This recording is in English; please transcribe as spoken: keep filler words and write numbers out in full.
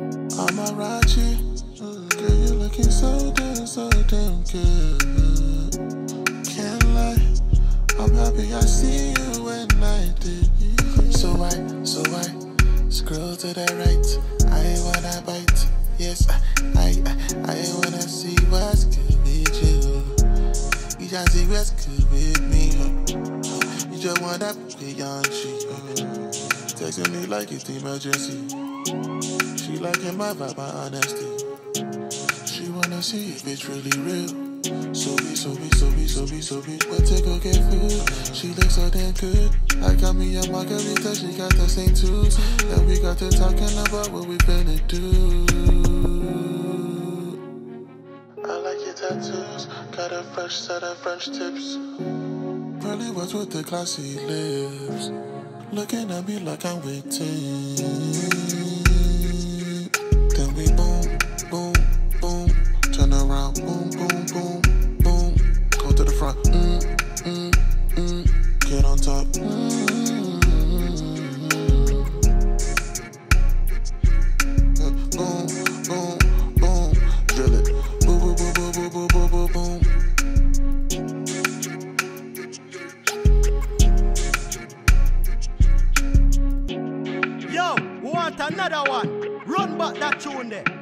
Amarachi, girl, you're looking so damn, so damn good. Can't lie, I'm happy I see you at night. So I, so I, scroll to the right. I wanna bite, yes, I, I, I, I wanna see what's good with you. You just see what's good with me. You just wanna be young, she texting me like it's the emergency. She liking my vibe, my honesty. She wanna see if it's really real. So be, so be, so be, so be, so be. But take a get food. She looks so damn good. I got me a margarita, she got the same tools. And we got to talking about what we gonna do. I like your tattoos. Got a fresh set of French tips. Probably was with the classy lips. Looking at me like I'm waiting. Another one, run back that tune there.